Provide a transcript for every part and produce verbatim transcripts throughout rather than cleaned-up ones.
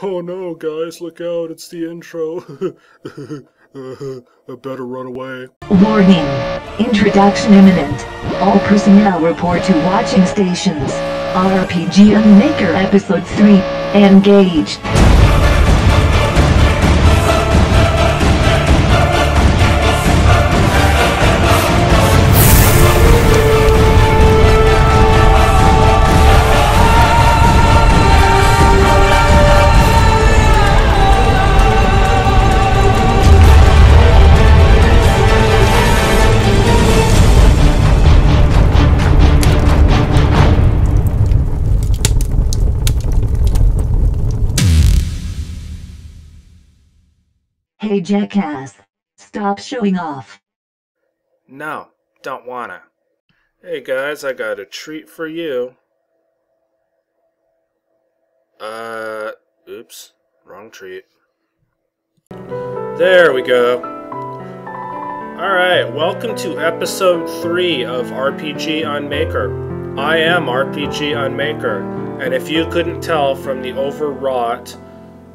Oh no, guys, look out, it's the intro. I better run away. Warning. Introduction imminent. All personnel report to watching stations. R P G Maker Episode three. Engage. Hey jackass, stop showing off. No, don't wanna. Hey guys, I got a treat for you. Uh, oops, wrong treat. There we go. Alright, welcome to episode three of R P G on Maker. I am R P G on Maker, and if you couldn't tell from the overwrought,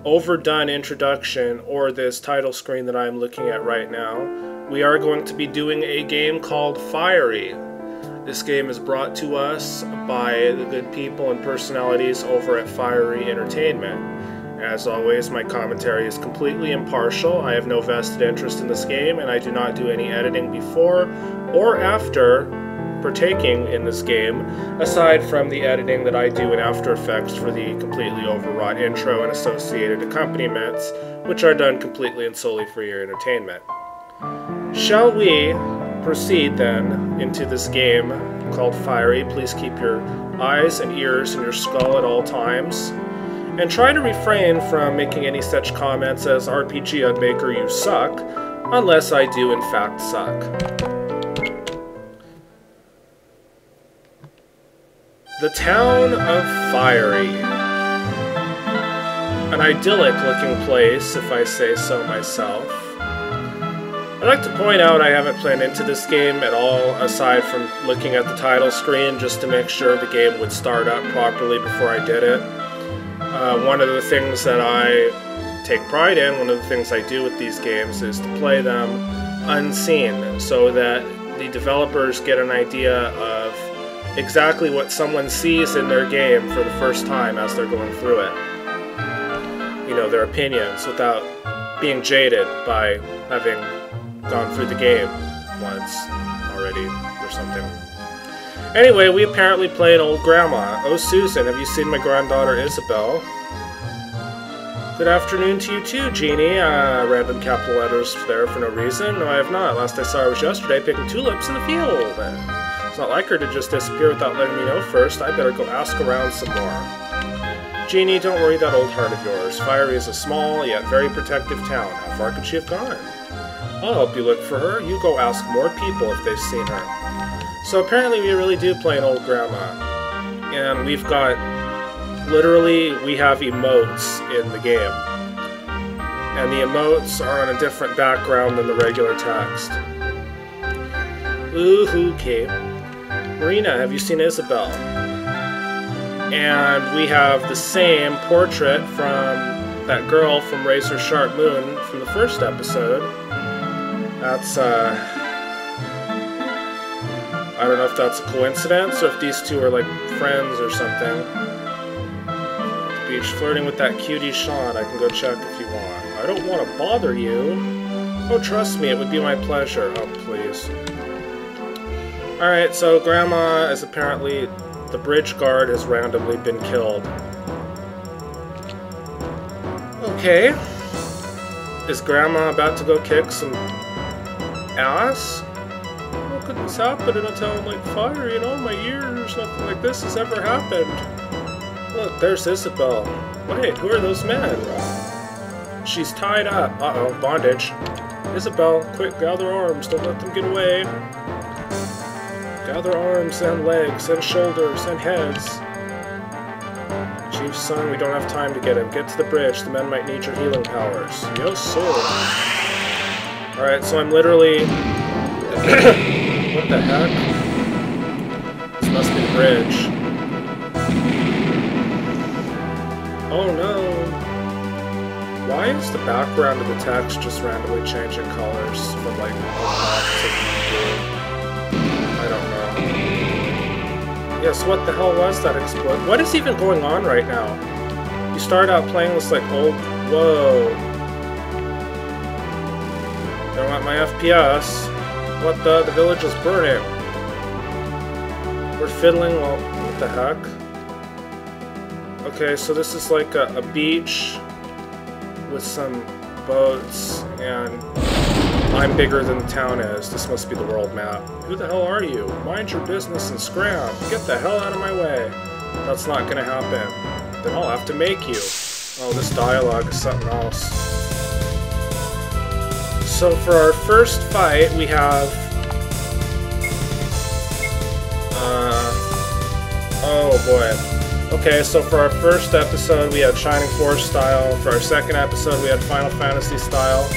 overdone introduction or this title screen that I'm looking at right now, we are going to be doing a game called Fiery. This game is brought to us by the good people and personalities over at Fiery Entertainment. As always, my commentary is completely impartial. I have no vested interest in this game, and I do not do any editing before or after partaking in this game, aside from the editing that I do in After Effects for the completely overwrought intro and associated accompaniments, which are done completely and solely for your entertainment. Shall we proceed then into this game called Fiery? Please keep your eyes and ears in your skull at all times, and try to refrain from making any such comments as R P G on Maker, you suck, unless I do in fact suck. The town of Fiery. An idyllic looking place, if I say so myself. I'd like to point out I haven't planned into this game at all, aside from looking at the title screen just to make sure the game would start up properly before I did it. Uh, one of the things that I take pride in, one of the things I do with these games, is to play them unseen, so that the developers get an idea of exactly what someone sees in their game for the first time as they're going through it. You know, their opinions, without being jaded by having gone through the game once already or something. Anyway, we apparently play an old grandma. Oh, Susan, have you seen my granddaughter Isabel? Good afternoon to you too, Jeannie. Uh, random capital letters there for no reason. No, I have not. Last I saw her was yesterday picking tulips in the field. It's not like her to just disappear without letting me know first. I better go ask around some more. Jeannie, don't worry that old heart of yours. Fiery is a small, yet very protective town. How far could she have gone? I'll help you look for her. You go ask more people if they've seen her. So apparently we really do play an old grandma. And we've got... literally, we have emotes in the game. And the emotes are on a different background than the regular text. Ooh, okay. Marina, have you seen Isabel? And we have the same portrait from that girl from Razor Sharp Moon from the first episode. That's, uh... I don't know if that's a coincidence or if these two are, like, friends or something. At the beach, flirting with that cutie Sean. I can go check if you want. I don't want to bother you. Oh, trust me, it would be my pleasure. Oh, please. Alright, so Grandma is apparently... the bridge guard has randomly been killed. Okay. Is Grandma about to go kick some ass? How could this happen in a town like Fiery? In all my years, nothing like this has ever happened. Look, there's Isabel. Wait, who are those men? She's tied up. Uh-oh, bondage. Isabel, quick, gather arms. Don't let them get away. Gather arms and legs and shoulders and heads. Chief's son, we don't have time to get him. Get to the bridge. The men might need your healing powers. Yo, sir. Alright, so I'm literally... what the heck? This must be the bridge. Oh no. Why is the background of the text just randomly changing colors from like black to blue? I don't know. Yes, what the hell was that explosion? What is even going on right now? You start out playing this like old. Whoa. I don't want my F P S. What the? The village is burning. We're fiddling. Well, what the heck? Okay, so this is like a, a beach with some boats, and I'm bigger than the town is. This must be the world map. Who the hell are you? Mind your business and scram. Get the hell out of my way. That's not gonna happen. Then I'll have to make you. Oh, this dialogue is something else. So for our first fight, we have... Uh, oh boy. Okay, so for our first episode, we had Shining Force style. For our second episode, we had Final Fantasy style.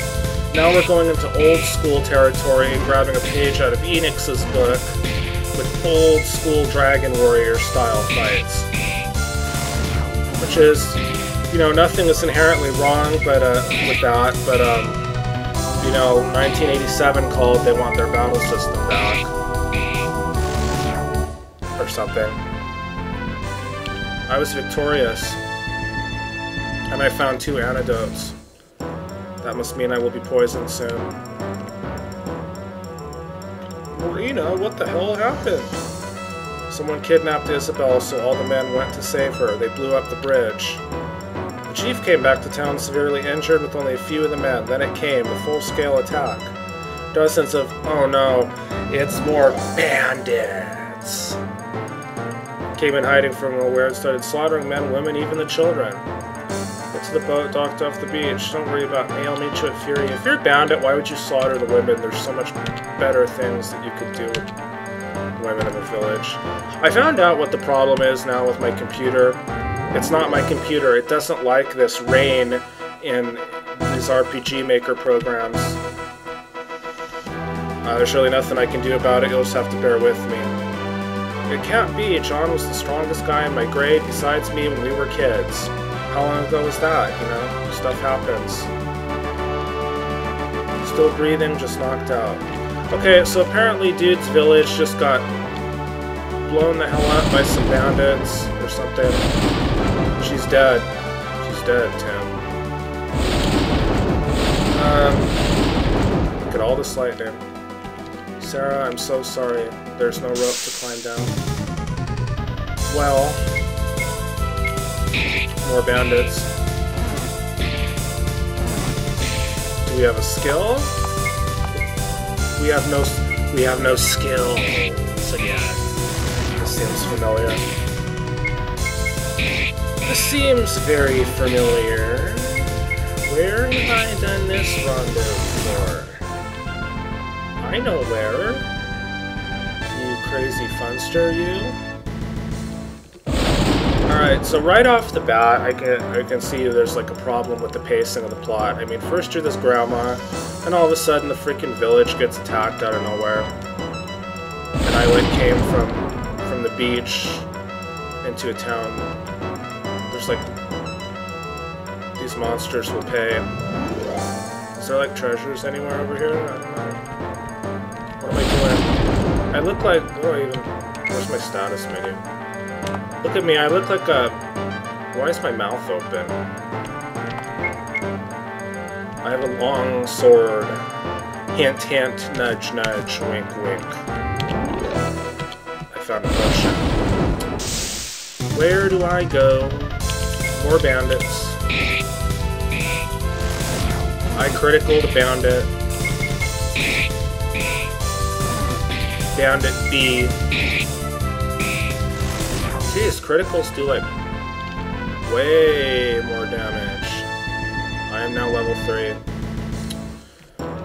Now we're going into old school territory and grabbing a page out of Enix's book with old school Dragon Warrior style fights. Which is... You know, nothing is inherently wrong but uh, with that, but, um, you know, nineteen eighty-seven called, they want their battle system back. Or something. I was victorious. And I found two antidotes. That must mean I will be poisoned soon. Marina, what the hell happened? Someone kidnapped Isabel, so all the men went to save her. They blew up the bridge. The chief came back to town severely injured with only a few of the men. Then it came, a full-scale attack. Dozens of, oh no, it's more bandits, came in hiding from nowhere and started slaughtering men, women, even the children. Went to the boat, docked off the beach. Don't worry about me, I'll meet you at Fury. If you're a bandit, why would you slaughter the women? There's so much better things that you could do with women in the village. I found out what the problem is now with my computer. It's not my computer. It doesn't like this rain in these R P G Maker programs. Uh, there's really nothing I can do about it. You'll just have to bear with me. It can't be. John was the strongest guy in my grade besides me when we were kids. How long ago was that, you know? Stuff happens. Still breathing, just knocked out. Okay, so apparently dude's village just got blown the hell up by some bandits or something. She's dead. She's dead, Tim. Um, look at all this lightning. Sarah, I'm so sorry. There's no rope to climb down. Well, more bandits. Do we have a skill? We have no. We have no skill. So yeah, this seems familiar. This seems very familiar. Where have I done this rondo before? I know where. You crazy funster, you. Alright, so right off the bat, I can, I can see there's like a problem with the pacing of the plot. I mean, first you're this grandma, and all of a sudden the freaking village gets attacked out of nowhere. And I like came from, from the beach into a town. Like, these monsters will pay. Is there like treasures anywhere over here? I don't know. What am I doing? I look like, what do I even, where's my status menu? Look at me, I look like a, why is my mouth open? I have a long sword. Hint, hint, nudge, nudge, wink, wink. I found a potion. Where do I go? More bandits. I critical the bandit. Bandit B. Jeez, criticals do like way more damage. I am now level three.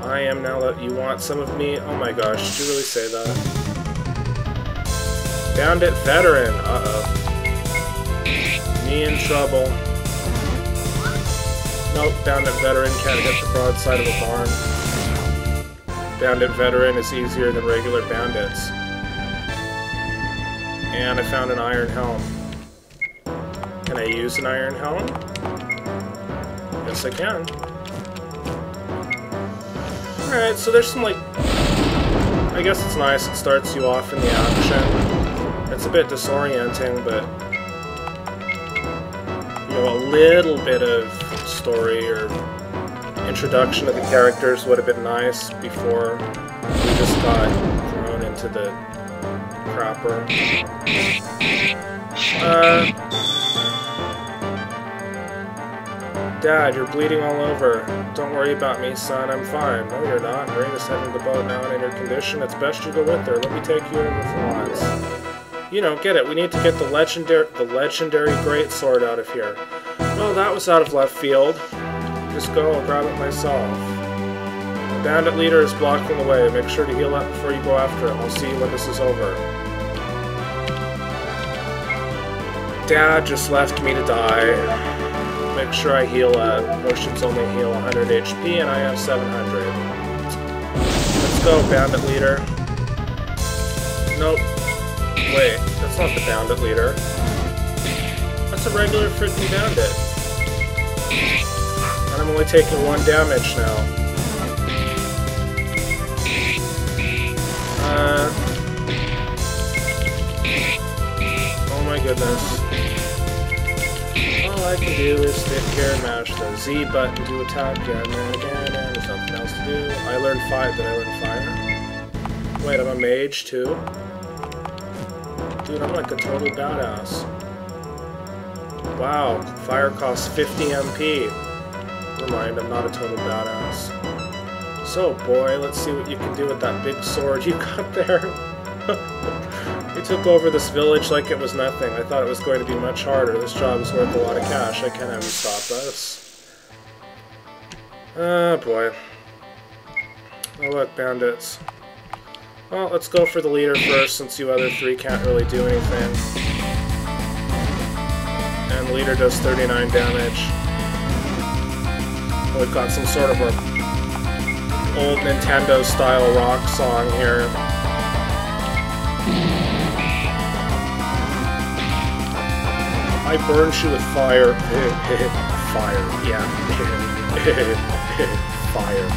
I am now level. You want some of me? Oh my gosh, did you really say that? Bandit veteran. Uh oh. Me in trouble. Nope, bandit veteran can't hit the broadside of a barn. Bandit veteran is easier than regular bandits. And I found an iron helm. Can I use an iron helm? Yes, Yes, I can. Alright, so there's some, like... I guess it's nice, it starts you off in the action. It's a bit disorienting, but... you know, a little bit of story or introduction of the characters would have been nice before we just got thrown into the crapper. Uh... Dad, you're bleeding all over. Don't worry about me, son. I'm fine. No, you're not. Marina's heading to the boat now and in her condition. It's best you go with her. Let me take you over for once. You know, get it. We need to get the legendary, the legendary greatsword out of here. Well, that was out of left field. Just go. I'll grab it myself. The bandit leader is blocking the way. Make sure to heal up before you go after him. I'll see you when this is over. Dad just left me to die. Make sure I heal up. Potions only heal one hundred H P, and I have seven hundred. Let's go, bandit leader. Nope. Wait, that's not the bandit leader. That's a regular freaking bandit. And I'm only taking one damage now. Uh. Oh my goodness. All I can do is sit here and mash the Z button to attack again and again, and there's nothing else to do. I learned fire. Did I learn fire? Wait, I'm a mage too? Dude, I'm like a total badass. Wow, fire costs fifty M P. Never mind, I'm not a total badass. So, boy, let's see what you can do with that big sword you got there. It took over this village like it was nothing. I thought it was going to be much harder. This job is worth a lot of cash. I can't have you stop us. Oh boy. Oh look, bandits. Well, let's go for the leader first since you other three can't really do anything. And the leader does thirty-nine damage. Oh, we've got some sort of a old Nintendo-style rock song here. I burned you with fire. Fire. Yeah. Fire.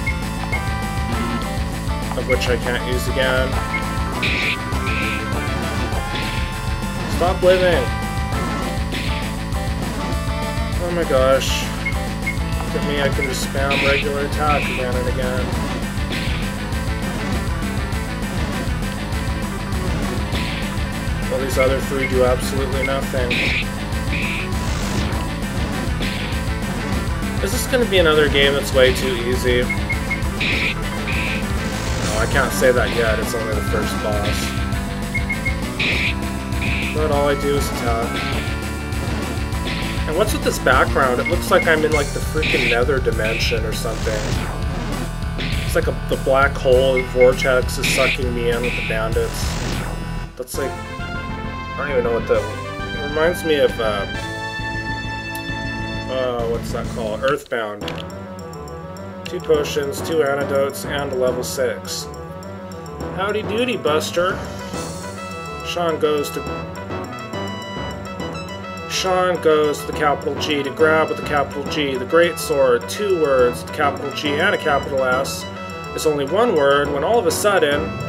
Of which I can't use again. Stop living! Oh my gosh. Look at me, I can just spam regular attack again and again. Well, these other three do absolutely nothing. Is this going to be another game that's way too easy? No, I can't say that yet, it's only the first boss. But all I do is attack. And what's with this background? It looks like I'm in like the freaking nether dimension or something. It's like a, the black hole and vortex is sucking me in with the bandits. That's like... I don't even know what that... It reminds me of... Uh, Uh, what's that called? Earthbound. Two potions, two antidotes, and a level six. Howdy doody, Buster. Sean goes to... Sean goes to the capital G to grab with the capital G. The great sword, two words, the capital G and a capital S. It's only one word when all of a sudden...